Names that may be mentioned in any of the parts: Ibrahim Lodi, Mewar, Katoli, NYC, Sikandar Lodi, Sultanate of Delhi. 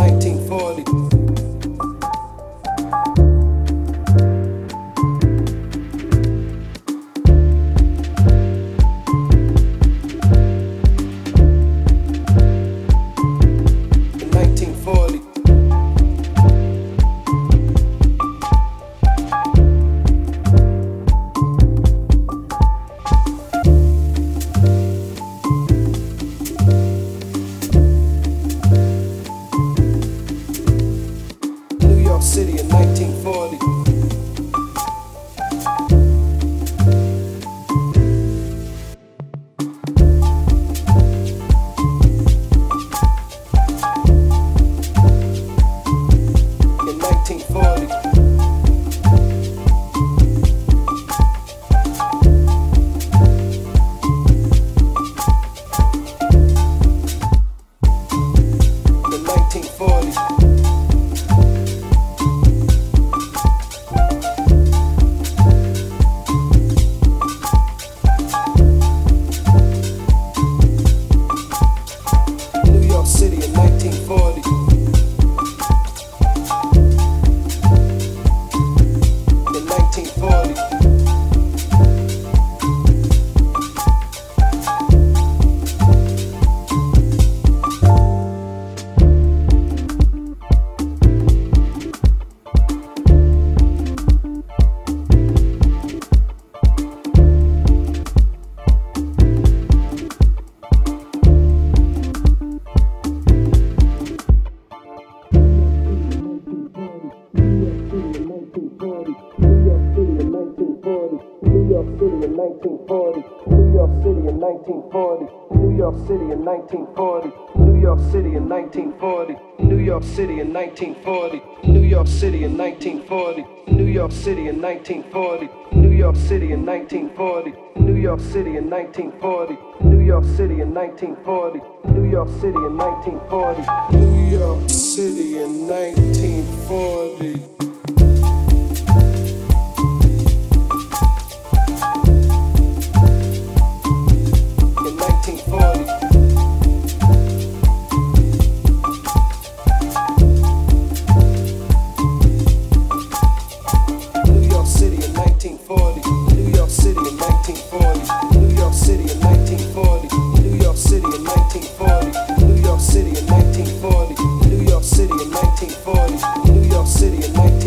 1940. City in 1940. New York City in 1940, New York City in 1940, New York City in 1940, New York City in 1940, New York City in 1940, New York City in 1940, New York City in 1940, New York City in 1940, New York City in 1940, New York City in 1940, New York City in 1940. New York City in 1940, New York City in 1940, New York City in 1940.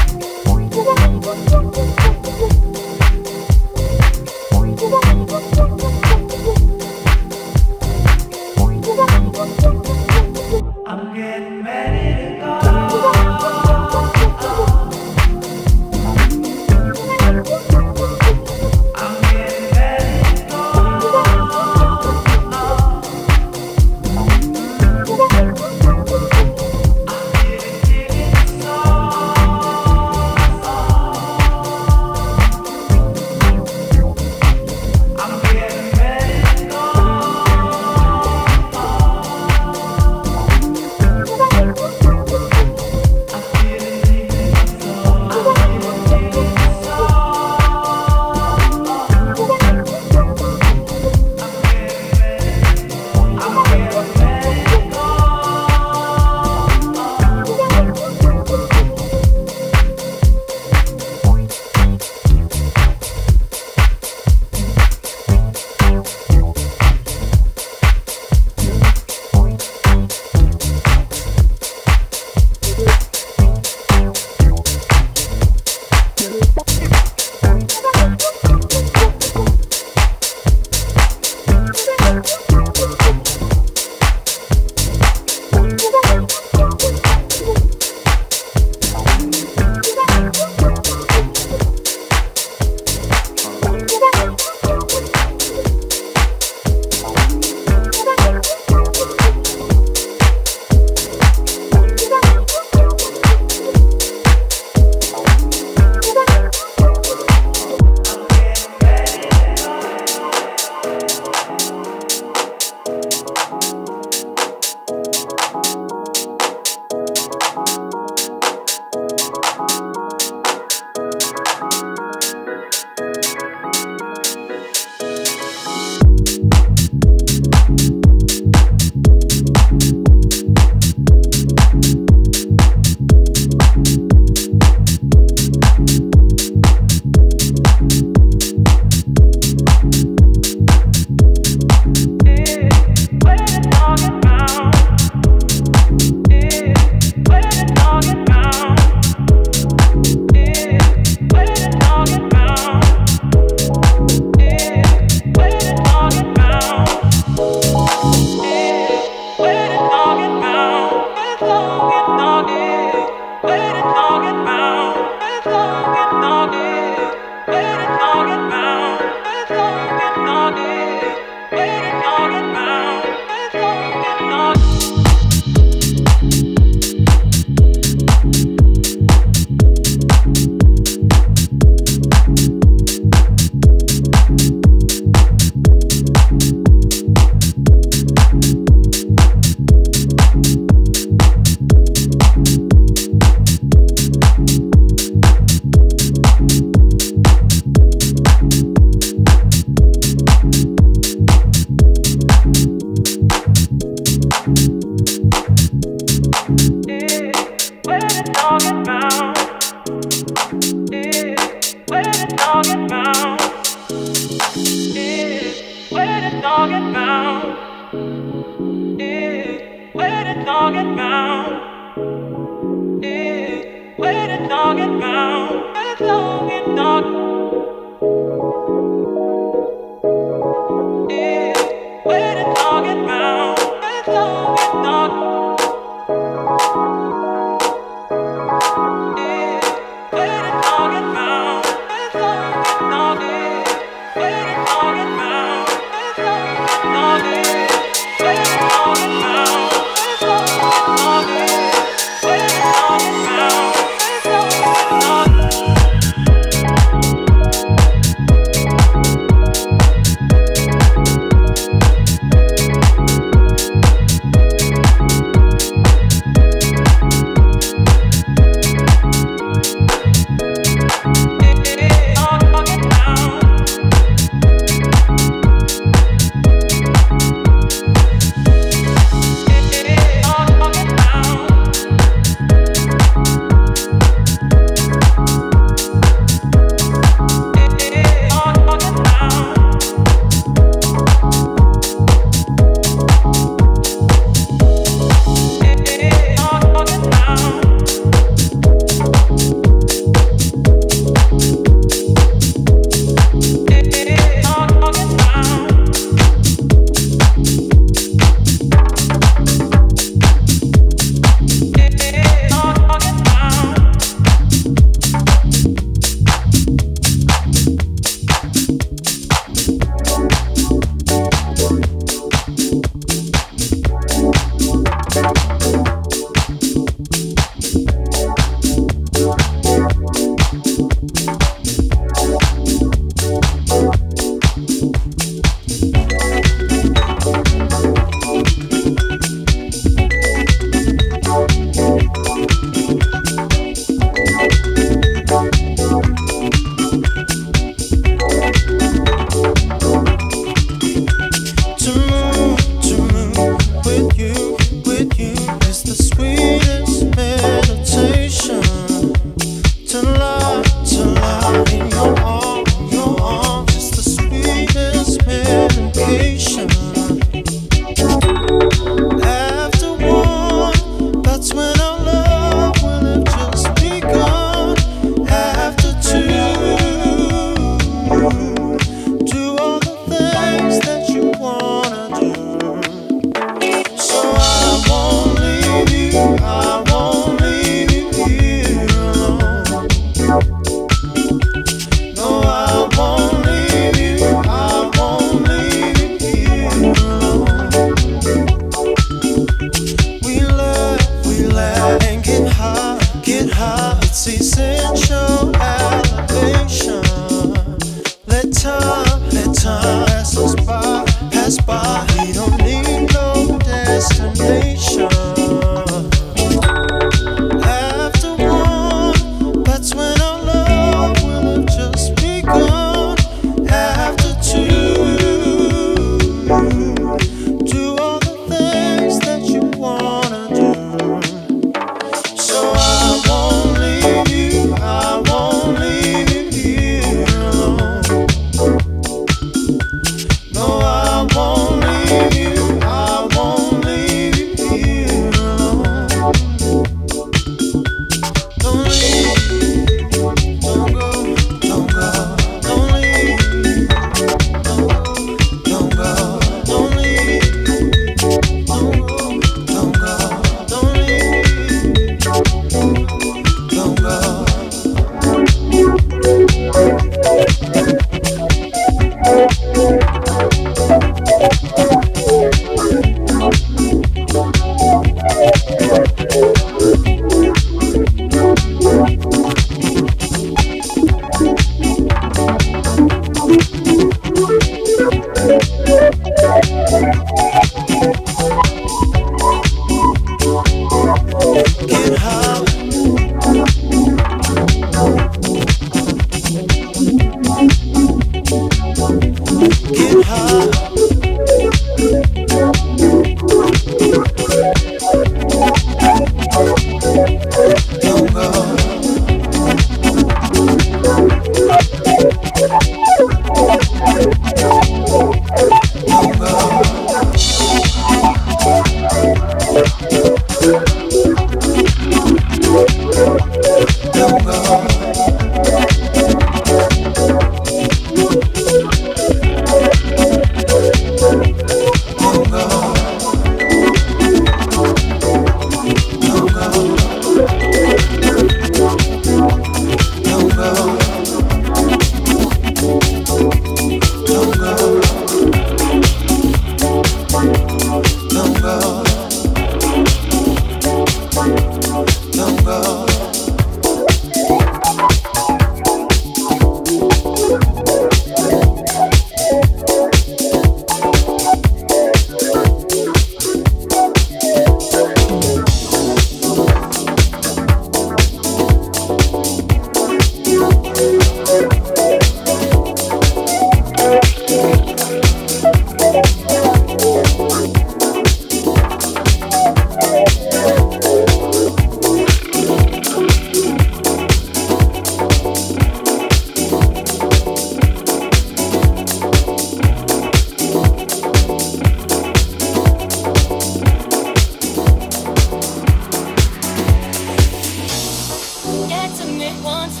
once.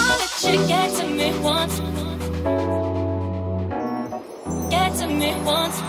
I'll let you get to me once. Get to me once.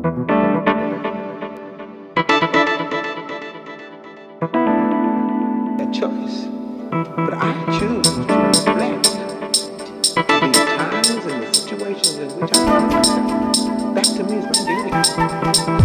A choice, but I choose to reflect the times and the situations in which I find myself. That to me is my duty.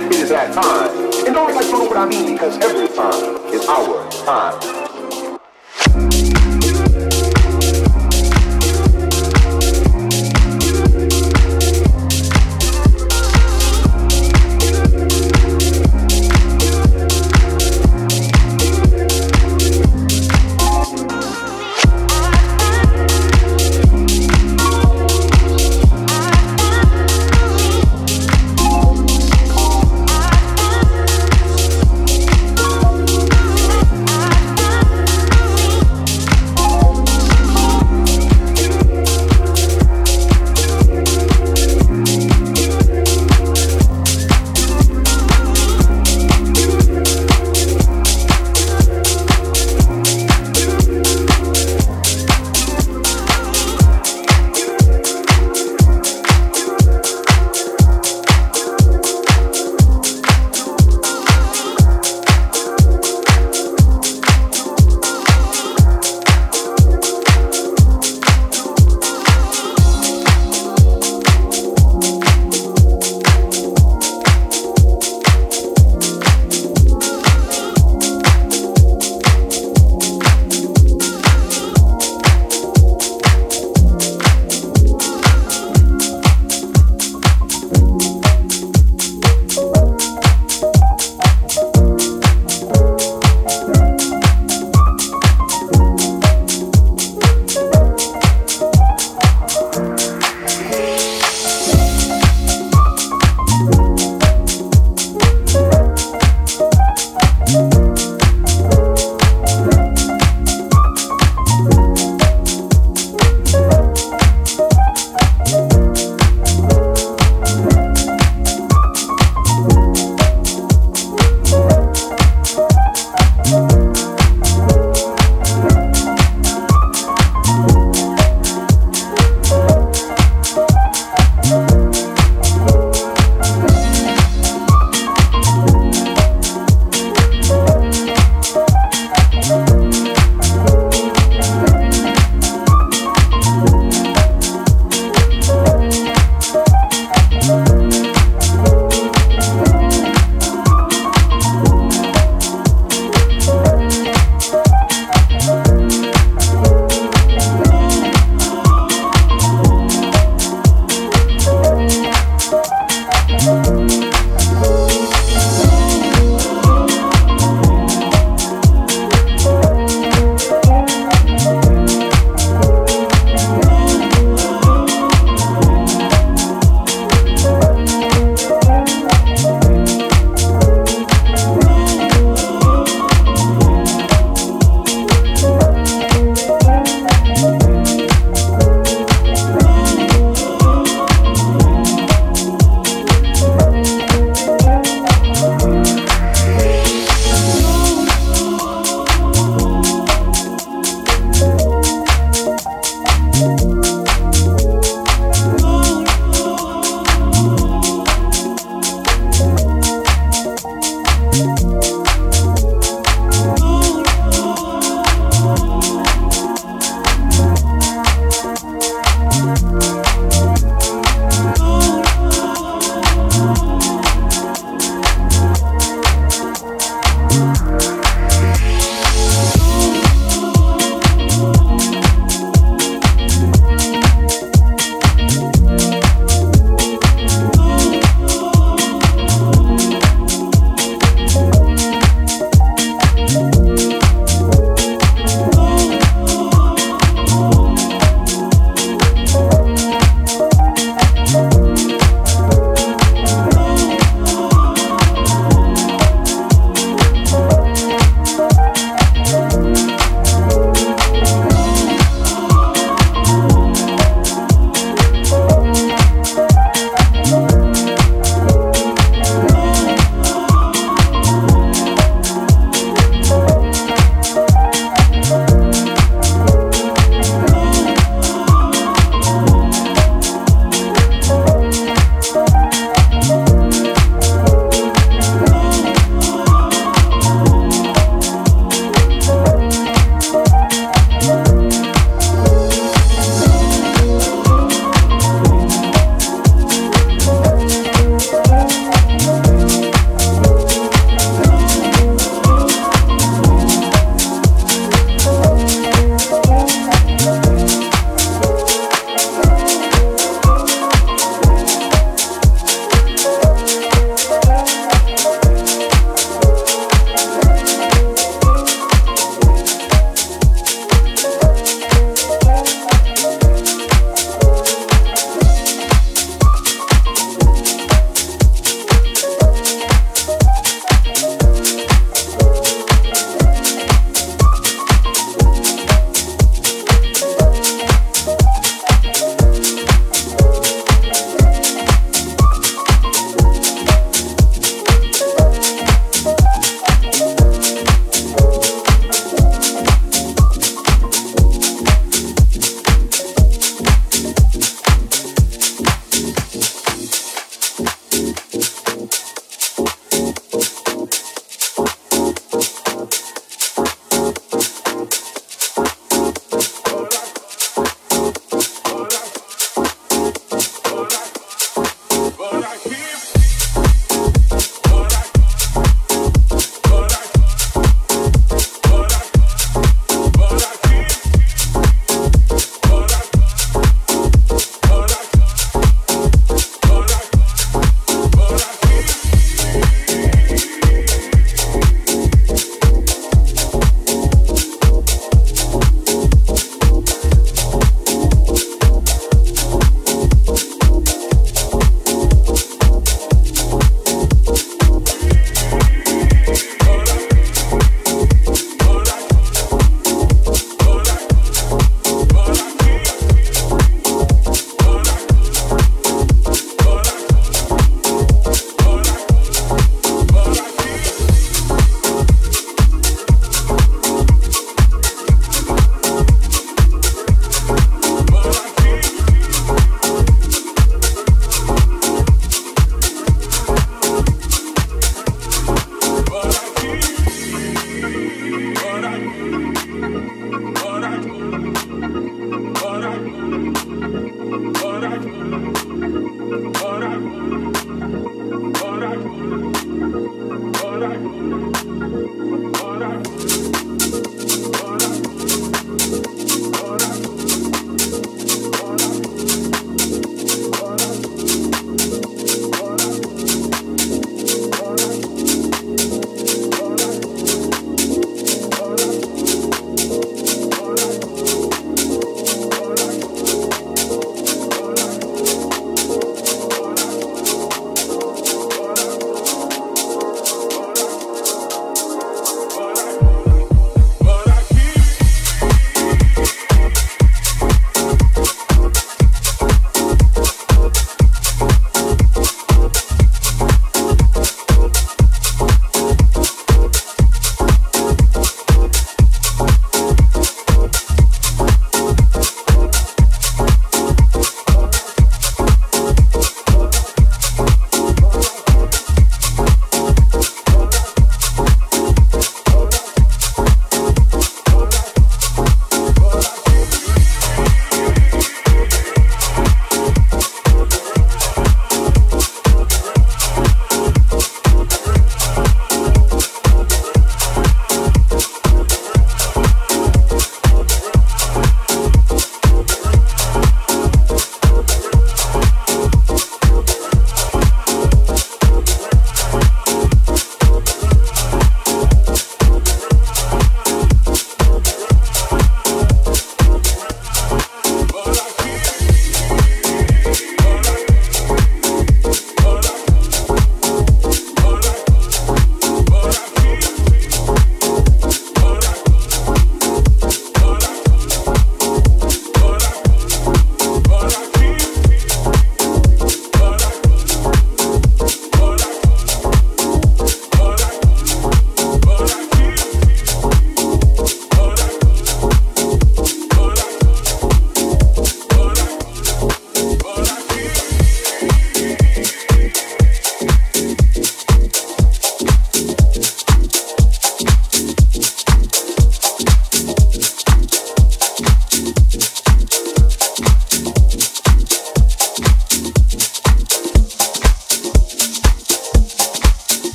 that is that time. And don't like you know what I mean, because every time is our time.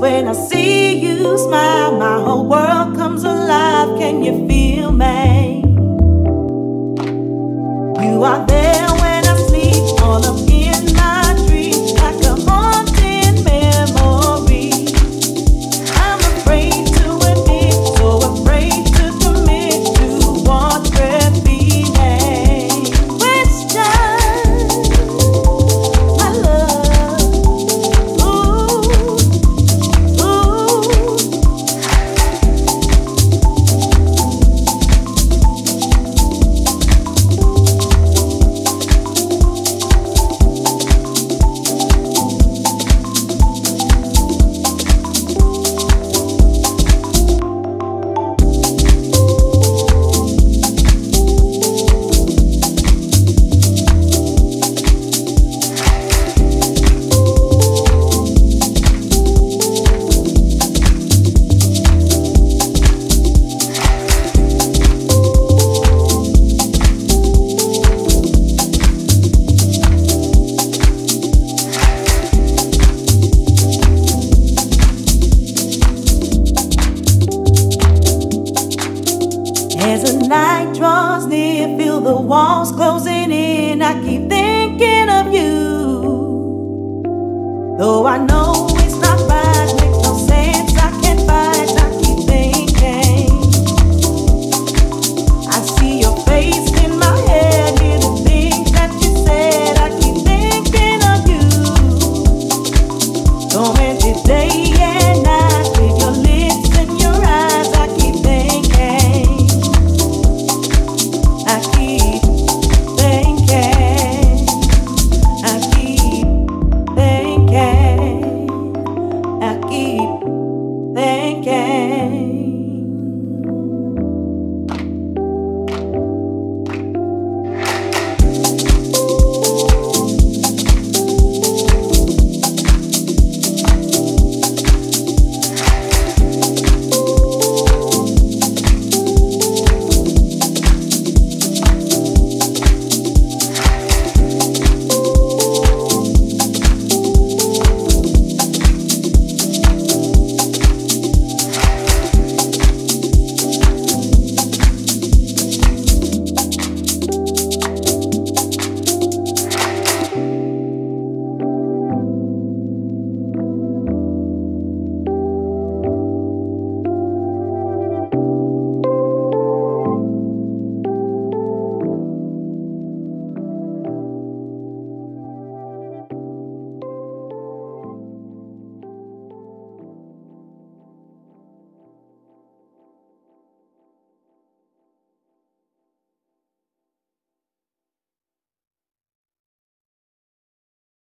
when I see you smile, my whole world comes alive. Can you feel me? You are there when I sleep, all of in my dreams, like a haunting memory. I'm afraid to admit, so afraid to commit to what could be made. Question my love. Ooh, ooh. As the night draws near, feel the walls closing in. I keep thinking of you, though I know